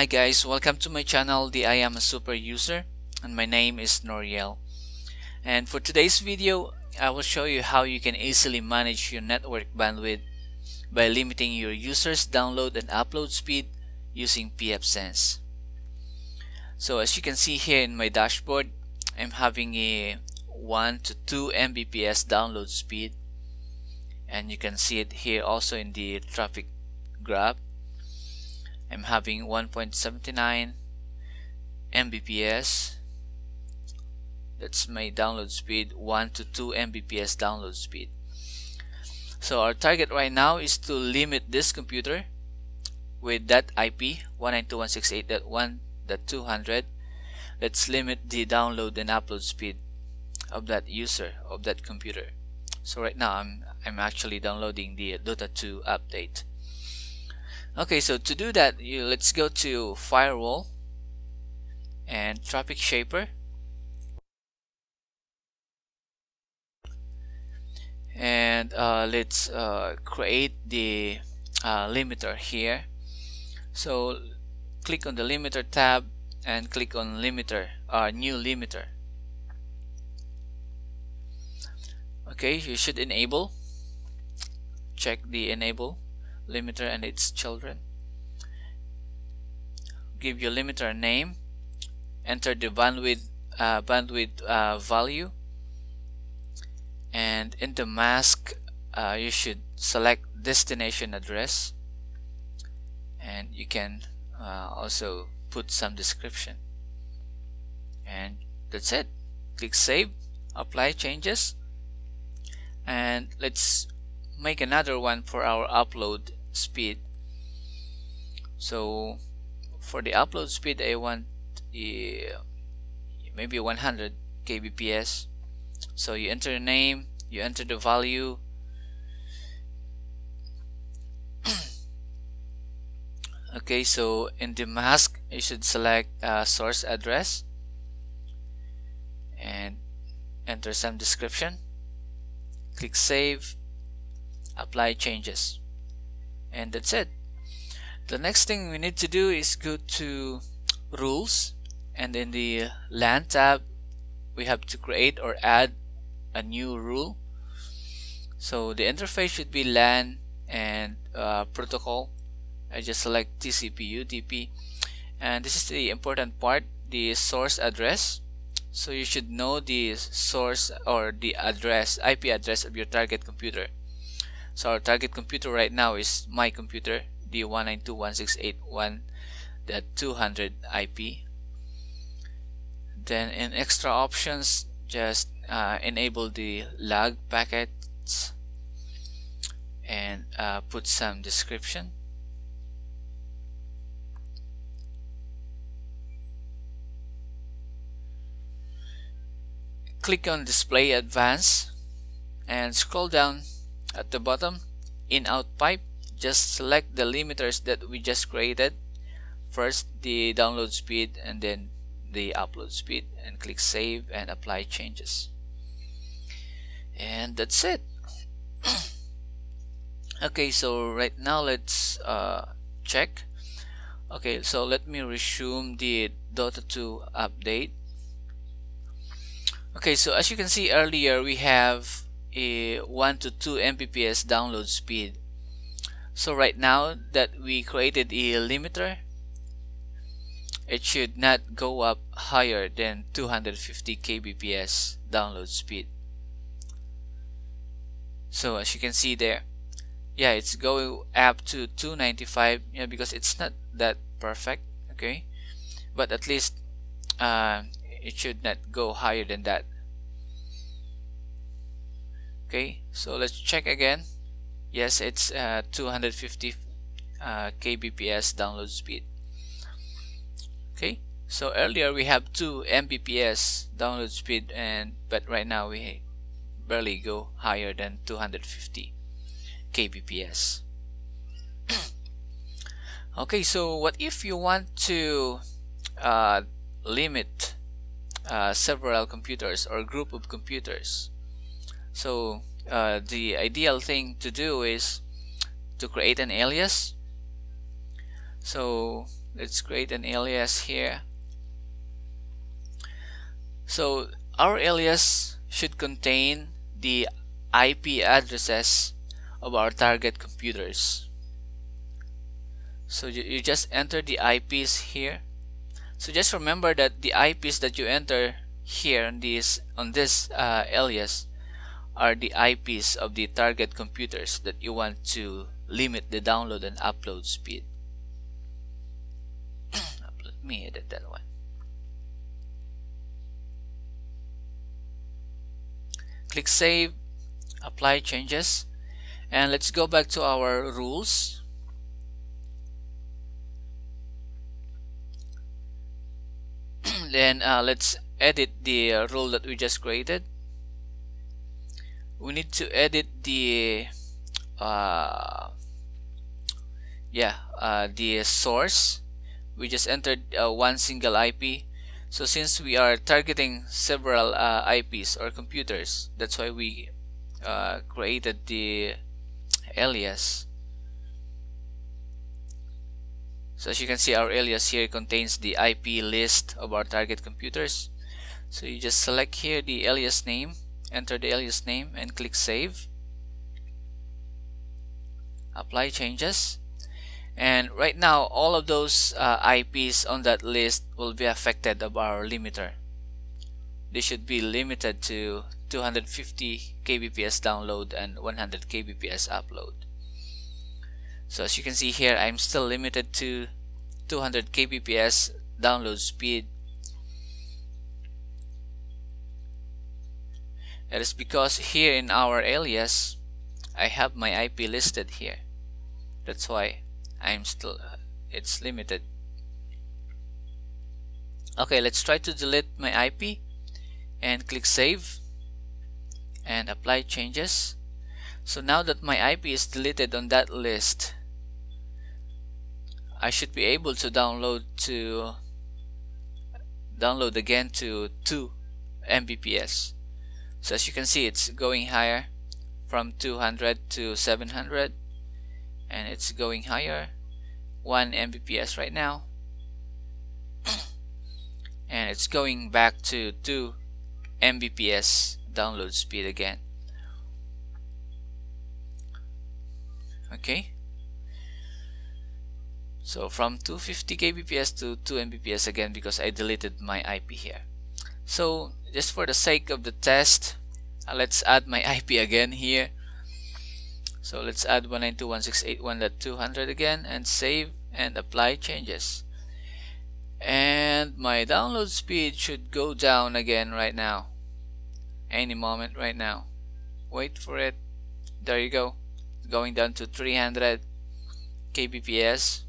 Hi guys, welcome to my channel, the I Am a Super User, and my name is Noriel. And for today's video, I will show you how you can easily manage your network bandwidth by limiting your users' download and upload speed using pfSense. So as you can see here in my dashboard, I'm having a 1 to 2 Mbps download speed, and you can see it here also in the traffic graph. I'm having 1.79 Mbps. That's my download speed, 1 to 2 Mbps download speed. So our target right now is to limit this computer with that IP 192.168.1.200. Let's limit the download and upload speed of that user, of that computer. So right now I'm actually downloading the Dota 2 update. Okay, so to do that, let's go to Firewall and Traffic Shaper, and let's create the limiter here. So click on the limiter tab and click on limiter, new limiter. Okay, you should enable, check the enable limiter and its children. Give your limiter a name, enter the bandwidth value, and in the mask you should select destination address, and you can also put some description, and that's it. Click Save, apply changes, and let's make another one for our upload speed. So for the upload speed, I want maybe 100 kbps. So you enter the name, you enter the value, okay. So in the mask you should select source address and enter some description. Click Save, apply changes, and that's it. The next thing we need to do is go to Rules, and in the LAN tab we have to create or add a new rule. So the interface should be LAN and protocol. I just select TCP UDP, and this is the important part, the source address. So you should know the source or the address, IP address of your target computer. So our target computer right now is my computer, the 192.168.1.200 IP. Then in extra options, just enable the log packets and put some description. Click on Display Advanced and scroll down. At the bottom, in-out pipe, just select the limiters that we just created. First, the download speed, and then the upload speed, and click Save and apply changes. And that's it. Okay, so right now let's check. Okay, so let me resume the Dota 2 update. Okay, so as you can see earlier, we have a 1 to 2 Mbps download speed. So right now that we created a limiter, it should not go up higher than 250 kbps download speed. So as you can see there, yeah, it's going up to 295, yeah, because it's not that perfect, okay, but at least it should not go higher than that. Okay, so let's check again. Yes, it's 250 kbps download speed. Okay, so earlier we have 2 mbps download speed, and but right now we barely go higher than 250 kbps. Okay, so what if you want to limit several computers or group of computers? So the ideal thing to do is to create an alias. So Let's create an alias here. So our alias should contain the IP addresses of our target computers. So you just enter the IPs here. So just remember that the IPs that you enter here on this alias are the IPs of the target computers that you want to limit the download and upload speed. Let me edit that one. Click Save, Apply Changes, and let's go back to our rules. Then let's edit the rule that we just created. We need to edit the the source. We just entered one single IP. So since we are targeting several IPs or computers, that's why we created the alias. So as you can see, our alias here contains the IP list of our target computers. So you just select here the alias name, enter the alias name, and click Save, Apply Changes. And right now all of those IPs on that list will be affected by our limiter. They should be limited to 250 kbps download and 100 kbps upload. So as you can see here, I'm still limited to 200 kbps download speed. That is because here in our alias I have my IP listed here. That's why I'm still it's limited. Okay, let's try to delete my IP and click Save and Apply Changes. So now that my IP is deleted on that list, I should be able to download again to 2 Mbps. So as you can see, it's going higher from 200 to 700, and it's going higher, 1 Mbps right now, and it's going back to 2 Mbps download speed again. Okay, so from 250 kbps to 2 Mbps again because I deleted my IP here. So just for the sake of the test, let's add my IP again here. So let's add 192.168.1.200 again and Save and Apply Changes. And my download speed should go down again right now. Any moment right now. Wait for it. There you go. Going down to 300 kbps.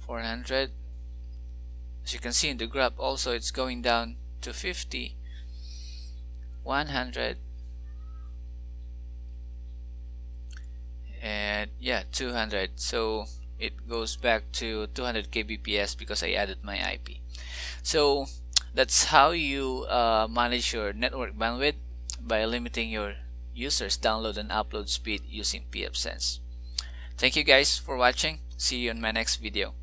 400. As you can see in the graph also, it's going down to 50. 100. And yeah, 200. So it goes back to 200 kbps because I added my IP. So that's how you manage your network bandwidth by limiting your users' download and upload speed using pfSense. Thank you guys for watching. See you in my next video.